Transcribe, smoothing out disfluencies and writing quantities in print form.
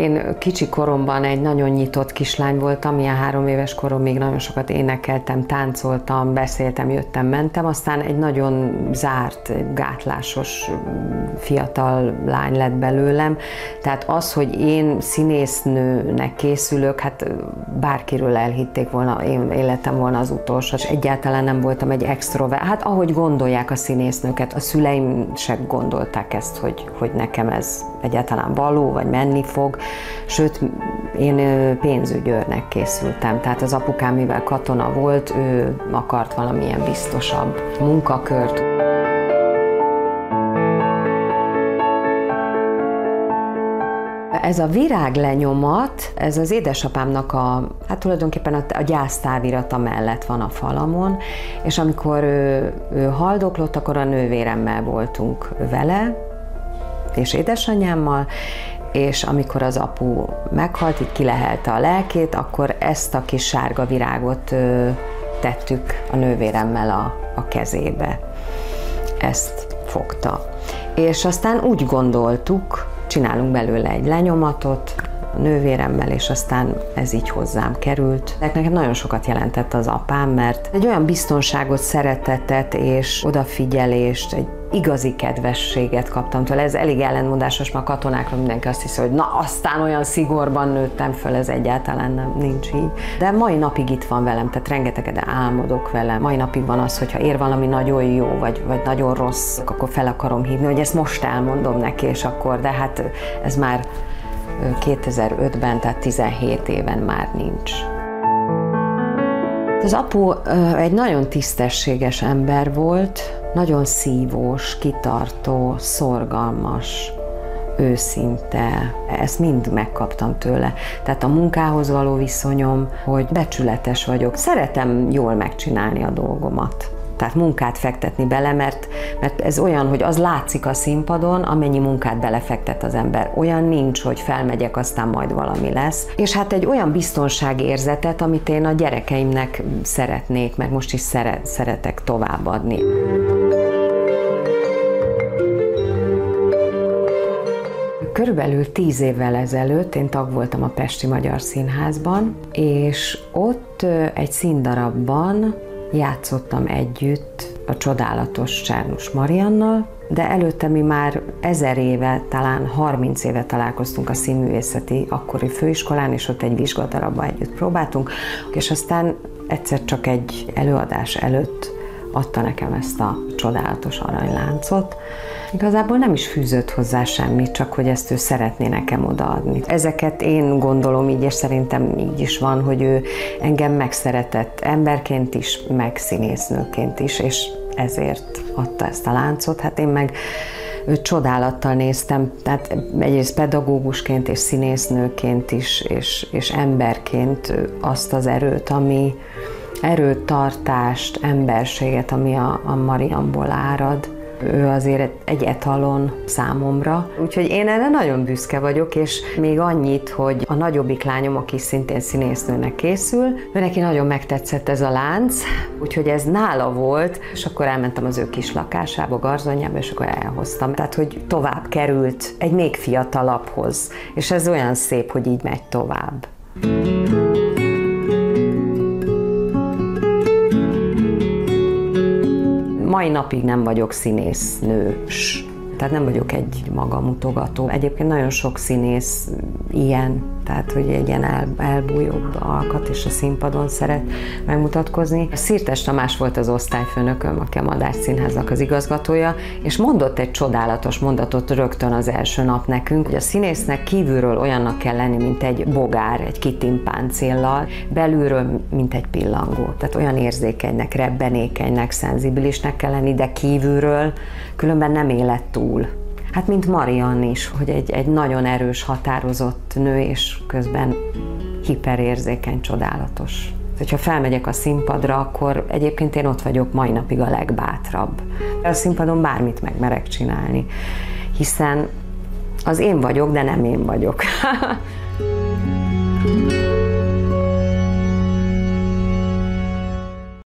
Én kicsi koromban egy nagyon nyitott kislány voltam, ilyen 3 éves koromig nagyon sokat énekeltem, táncoltam, beszéltem, jöttem, mentem, aztán egy nagyon zárt, gátlásos fiatal lány lett belőlem. Tehát az, hogy én színésznőnek készülök, hát bárkiről elhitték volna, én lettem volna az utolsó, és egyáltalán nem voltam egy extrovert. Hát ahogy gondolják a színésznőket, a szüleim se gondolták ezt, hogy nekem ez egyáltalán való, vagy menni fog. Sőt, én pénzügyőrnek készültem, tehát az apukám, mivel katona volt, ő akart valamilyen biztosabb munkakört. Ez a viráglenyomat, ez az édesapámnak hát tulajdonképpen a gyásztávirata mellett van a falamon, és amikor ő haldoklott, akkor a nővéremmel voltunk vele, és édesanyámmal, és amikor az apu meghalt, így kilehelte a lelkét, akkor ezt a kis sárga virágot tettük a nővéremmel a kezébe. Ezt fogta. És aztán úgy gondoltuk, csinálunk belőle egy lenyomatot a nővéremmel, és aztán ez így hozzám került. Nekem nagyon sokat jelentett az apám, mert egy olyan biztonságot, szeretetet és odafigyelést, egy igazi kedvességet kaptam tőle. Ez elég ellenmondásos, mert a katonákról mindenki azt hiszi, hogy na, aztán olyan szigorban nőttem föl, ez egyáltalán nem, nincs így. De mai napig itt van velem, tehát rengeteget álmodok vele. Mai napig van az, hogyha ér valami nagyon jó, vagy nagyon rossz, akkor fel akarom hívni, hogy ezt most elmondom neki, és akkor, de hát ez már 2005-ben, tehát 17 éven már nincs. Az apu egy nagyon tisztességes ember volt, nagyon szívós, kitartó, szorgalmas, őszinte. Ezt mind megkaptam tőle. Tehát a munkához való viszonyom, hogy becsületes vagyok. Szeretem jól megcsinálni a dolgomat. Tehát munkát fektetni bele, mert ez olyan, hogy az látszik a színpadon, amennyi munkát belefektet az ember. Olyan nincs, hogy felmegyek, aztán majd valami lesz. És hát egy olyan biztonságérzetet, amit én a gyerekeimnek szeretnék, meg most is szeretek továbbadni. Körülbelül 10 évvel ezelőtt én tag voltam a Pesti Magyar Színházban, és ott egy színdarabban játszottam együtt a csodálatos Csárnus Mariannal, de előtte mi már 1000 éve, talán 30 éve találkoztunk a színművészeti akkori főiskolán, és ott egy vizsgadarabban együtt próbáltunk, és aztán egyszer csak egy előadás előtt adta nekem ezt a csodálatos aranyláncot. Igazából nem is fűzött hozzá semmit, csak hogy ezt ő szeretné nekem odaadni. Ezeket én gondolom így, és szerintem így is van, hogy ő engem megszeretett emberként is, meg színésznőként is, és ezért adta ezt a láncot. Hát én meg őt csodálattal néztem, tehát egyrészt pedagógusként és színésznőként is, és emberként azt az erőt, ami erőtartást, emberséget, ami a Marianból árad. Ő azért egy etalon számomra. Úgyhogy én erre nagyon büszke vagyok, és még annyit, hogy a nagyobbik lányom, aki szintén színésznőnek készül, ő neki nagyon megtetszett ez a lánc, úgyhogy ez nála volt, és akkor elmentem az ő kis lakásába, garzonjába, és akkor elhoztam. Tehát, hogy tovább került egy még fiatalabbhoz, és ez olyan szép, hogy így megy tovább. Mai napig nem vagyok színésznős, tehát nem vagyok egy magamutogató. Egyébként nagyon sok színész ilyen, tehát hogy egy ilyen elbújóbb alkat, és a színpadon szeret megmutatkozni. Szirtes Tamás volt az osztályfőnököm, a Kemadár Színháznak az igazgatója, és mondott egy csodálatos mondatot rögtön az első nap nekünk, hogy a színésznek kívülről olyannak kell lenni, mint egy bogár, egy kitimpáncéllal, belülről, mint egy pillangó. Tehát olyan érzékenynek, rebbenékenynek, szenzibilisnek kell lenni, de kívülről különben nem élet túl. Hát mint Marian is, hogy egy nagyon erős, határozott nő, és közben hiperérzékeny, csodálatos. Ha felmegyek a színpadra, akkor egyébként én ott vagyok mai napig a legbátrabb. A színpadon bármit megmerek csinálni, hiszen az én vagyok, de nem én vagyok.